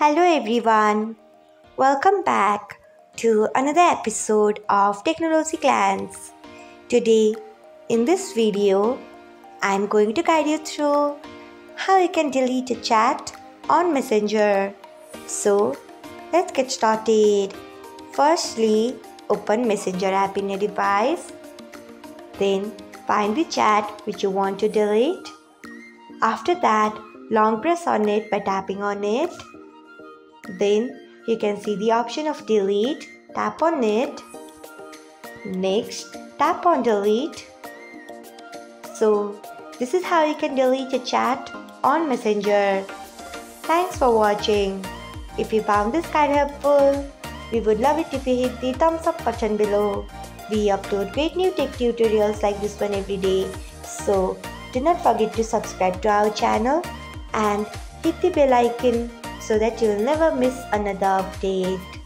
Hello everyone, welcome back to another episode of Technology Glance. Today in this video, I am going to guide you through how you can delete a chat on Messenger. So let's get started. Firstly, open Messenger app in your device. Then find the chat which you want to delete. After that, long press on it by tapping on it. Then you can see the option of delete. Tap on it. Next, tap on delete. So this is how you can delete a chat on Messenger. Thanks for watching. If you found this guide helpful, we would love it if you hit the thumbs up button below. We upload great new tech tutorials like this one every day. So do not forget to subscribe to our channel and hit the bell icon so that you'll never miss another update.